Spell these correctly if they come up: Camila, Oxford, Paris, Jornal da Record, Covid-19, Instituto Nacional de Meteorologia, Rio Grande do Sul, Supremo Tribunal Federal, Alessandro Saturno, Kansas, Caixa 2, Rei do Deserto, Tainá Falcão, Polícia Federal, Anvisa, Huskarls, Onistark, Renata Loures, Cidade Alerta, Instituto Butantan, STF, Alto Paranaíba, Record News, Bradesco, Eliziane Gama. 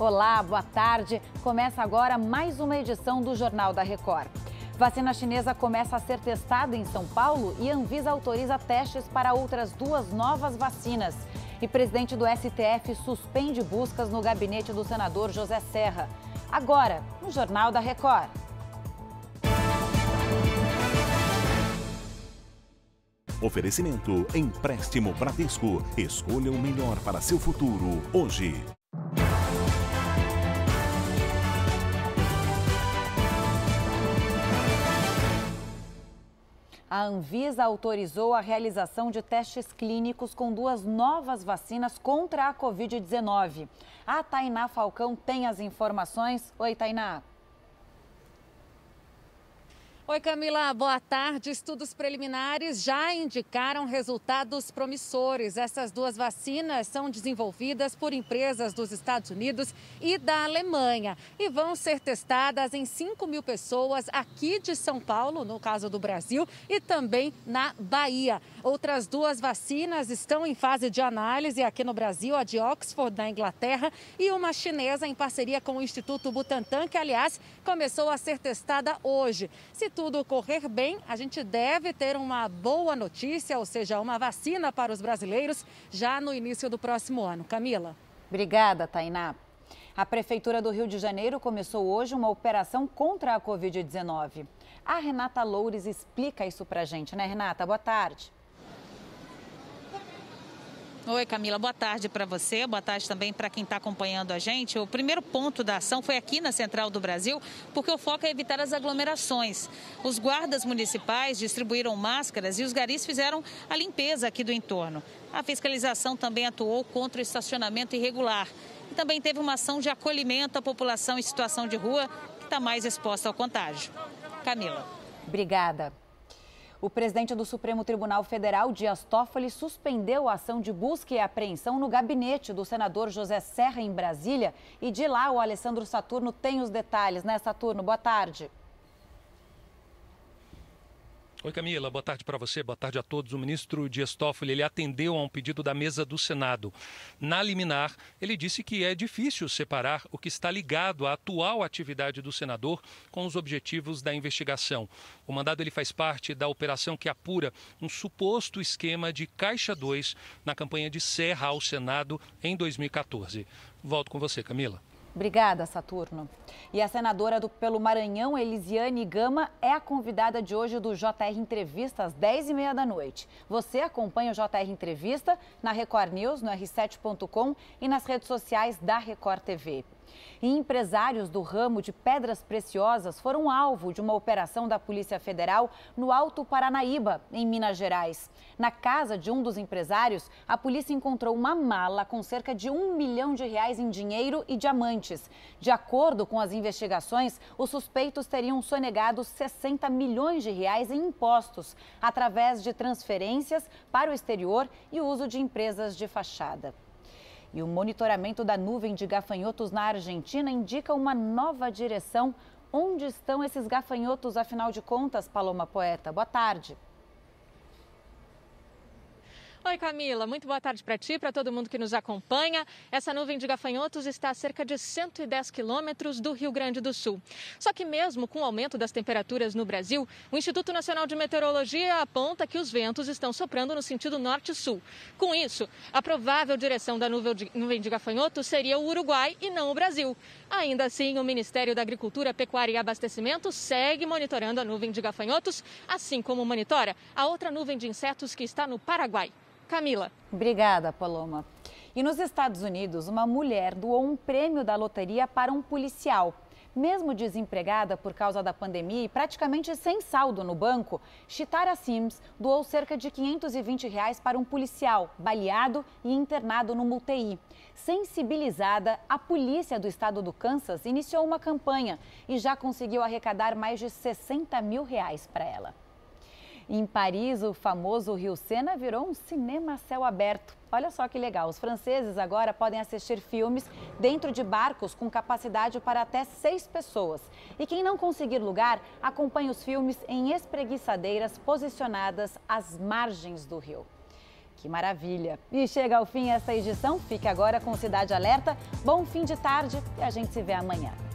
Olá, boa tarde. Começa agora mais uma edição do Jornal da Record. Vacina chinesa começa a ser testada em São Paulo e a Anvisa autoriza testes para outras duas novas vacinas. E presidente do STF suspende buscas no gabinete do senador José Serra. Agora, no Jornal da Record. Oferecimento, empréstimo Bradesco. Escolha o melhor para seu futuro hoje. A Anvisa autorizou a realização de testes clínicos com duas novas vacinas contra a Covid-19. A Tainá Falcão tem as informações. Oi, Tainá. Oi, Camila, boa tarde. Estudos preliminares já indicaram resultados promissores. Essas duas vacinas são desenvolvidas por empresas dos Estados Unidos e da Alemanha e vão ser testadas em 5.000 pessoas aqui de São Paulo, no caso do Brasil, e também na Bahia. Outras duas vacinas estão em fase de análise aqui no Brasil, a de Oxford, na Inglaterra, e uma chinesa em parceria com o Instituto Butantan, que, aliás, começou a ser testada hoje. Se tudo correr bem, a gente deve ter uma boa notícia, ou seja, uma vacina para os brasileiros já no início do próximo ano. Camila. Obrigada, Tainá. A Prefeitura do Rio de Janeiro começou hoje uma operação contra a Covid-19. A Renata Loures explica isso pra gente, né, Renata? Boa tarde. Oi, Camila. Boa tarde para você. Boa tarde também para quem está acompanhando a gente. O primeiro ponto da ação foi aqui na Central do Brasil, porque o foco é evitar as aglomerações. Os guardas municipais distribuíram máscaras e os garis fizeram a limpeza aqui do entorno. A fiscalização também atuou contra o estacionamento irregular. E também teve uma ação de acolhimento à população em situação de rua, que está mais exposta ao contágio. Camila. Obrigada. O presidente do Supremo Tribunal Federal, Dias Toffoli, suspendeu a ação de busca e apreensão no gabinete do senador José Serra, em Brasília. E de lá, o Alessandro Saturno tem os detalhes, né, Saturno? Boa tarde. Oi, Camila, boa tarde para você, boa tarde a todos. O ministro Dias Toffoli, ele atendeu a um pedido da mesa do Senado. Na liminar, ele disse que é difícil separar o que está ligado à atual atividade do senador com os objetivos da investigação. O mandado ele faz parte da operação que apura um suposto esquema de Caixa 2 na campanha de Serra ao Senado em 2014. Volto com você, Camila. Obrigada, Saturno. E a senadora pelo Maranhão, Eliziane Gama, é a convidada de hoje do JR Entrevista às 10h30 da noite. Você acompanha o JR Entrevista na Record News, no r7.com e nas redes sociais da Record TV. E empresários do ramo de pedras preciosas foram alvo de uma operação da Polícia Federal no Alto Paranaíba, em Minas Gerais. Na casa de um dos empresários, a polícia encontrou uma mala com cerca de R$1 milhão em dinheiro e diamantes. De acordo com as investigações, os suspeitos teriam sonegado R$60 milhões em impostos, através de transferências para o exterior e uso de empresas de fachada. E o monitoramento da nuvem de gafanhotos na Argentina indica uma nova direção. Onde estão esses gafanhotos, afinal de contas, Paloma Poeta? Boa tarde. Oi, Camila. Muito boa tarde para ti, para todo mundo que nos acompanha. Essa nuvem de gafanhotos está a cerca de 110 quilômetros do Rio Grande do Sul. Só que mesmo com o aumento das temperaturas no Brasil, o Instituto Nacional de Meteorologia aponta que os ventos estão soprando no sentido norte-sul. Com isso, a provável direção da nuvem de gafanhotos seria o Uruguai e não o Brasil. Ainda assim, o Ministério da Agricultura, Pecuária e Abastecimento segue monitorando a nuvem de gafanhotos, assim como monitora a outra nuvem de insetos que está no Paraguai. Camila. Obrigada, Paloma. E nos Estados Unidos, uma mulher doou um prêmio da loteria para um policial. Mesmo desempregada por causa da pandemia e praticamente sem saldo no banco, Chitara Sims doou cerca de R$520 para um policial baleado e internado numa UTI. Sensibilizada, a polícia do estado do Kansas iniciou uma campanha e já conseguiu arrecadar mais de R$60 mil para ela. Em Paris, o famoso Rio Sena virou um cinema a céu aberto. Olha só que legal, os franceses agora podem assistir filmes dentro de barcos com capacidade para até 6 pessoas. E quem não conseguir lugar, acompanha os filmes em espreguiçadeiras posicionadas às margens do rio. Que maravilha! E chega ao fim essa edição. Fique agora com Cidade Alerta. Bom fim de tarde e a gente se vê amanhã.